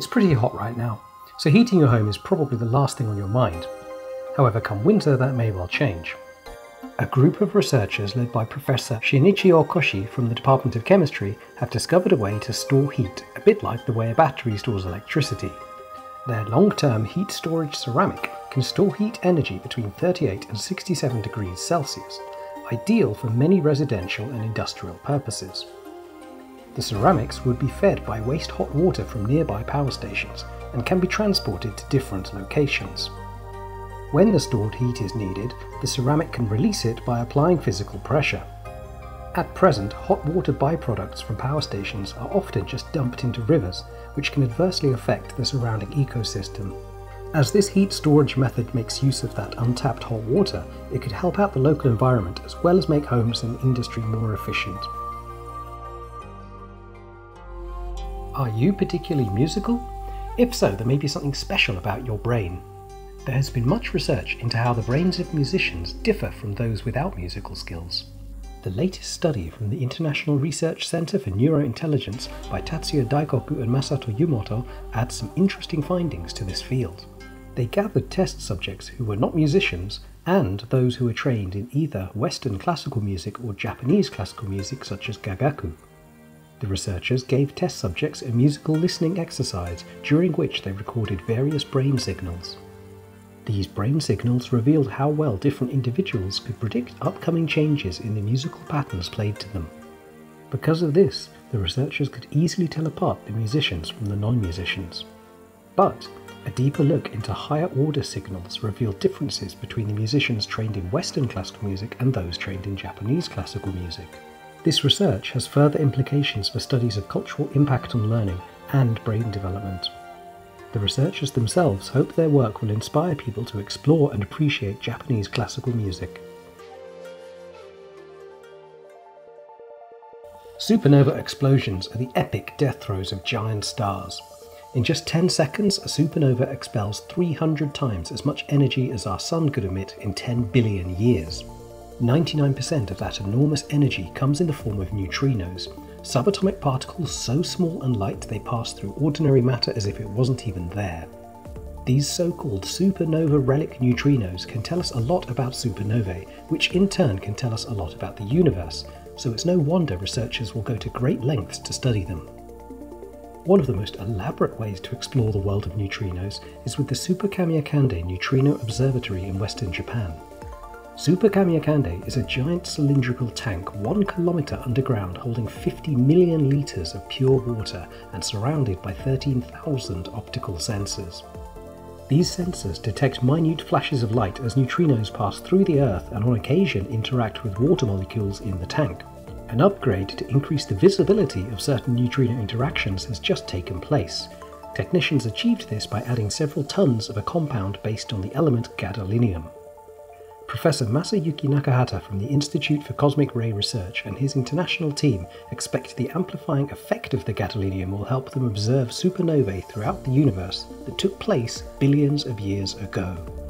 It's pretty hot right now, so heating your home is probably the last thing on your mind. However, come winter, that may well change. A group of researchers led by Professor Shinichi Okoshi from the Department of Chemistry have discovered a way to store heat, a bit like the way a battery stores electricity. Their long-term heat storage ceramic can store heat energy between 38 and 67 degrees Celsius, ideal for many residential and industrial purposes. The ceramics would be fed by waste hot water from nearby power stations and can be transported to different locations. When the stored heat is needed, the ceramic can release it by applying physical pressure. At present, hot water byproducts from power stations are often just dumped into rivers, which can adversely affect the surrounding ecosystem. As this heat storage method makes use of that untapped hot water, it could help out the local environment as well as make homes and industry more efficient. Are you particularly musical? If so, there may be something special about your brain. There has been much research into how the brains of musicians differ from those without musical skills. The latest study from the International Research Center for Neurointelligence by Tatsuya Daikoku and Masato Yumoto adds some interesting findings to this field. They gathered test subjects who were not musicians and those who were trained in either Western classical music or Japanese classical music such as gagaku. The researchers gave test subjects a musical listening exercise during which they recorded various brain signals. These brain signals revealed how well different individuals could predict upcoming changes in the musical patterns played to them. Because of this, the researchers could easily tell apart the musicians from the non-musicians. But a deeper look into higher order signals revealed differences between the musicians trained in Western classical music and those trained in Japanese classical music. This research has further implications for studies of cultural impact on learning and brain development. The researchers themselves hope their work will inspire people to explore and appreciate Japanese classical music. Supernova explosions are the epic death throes of giant stars. In just 10 seconds, a supernova expels 300 times as much energy as our sun could emit in 10 billion years. 99% of that enormous energy comes in the form of neutrinos, subatomic particles so small and light they pass through ordinary matter as if it wasn't even there. These so-called supernova relic neutrinos can tell us a lot about supernovae, which in turn can tell us a lot about the universe, so it's no wonder researchers will go to great lengths to study them. One of the most elaborate ways to explore the world of neutrinos is with the Super-Kamiokande Neutrino Observatory in western Japan. Super-Kamiokande is a giant cylindrical tank 1 kilometer underground holding 50 million litres of pure water and surrounded by 13,000 optical sensors. These sensors detect minute flashes of light as neutrinos pass through the Earth and on occasion interact with water molecules in the tank. An upgrade to increase the visibility of certain neutrino interactions has just taken place. Technicians achieved this by adding several tons of a compound based on the element gadolinium. Professor Masayuki Nakahata from the Institute for Cosmic Ray Research and his international team expect the amplifying effect of the gadolinium will help them observe supernovae throughout the universe that took place billions of years ago.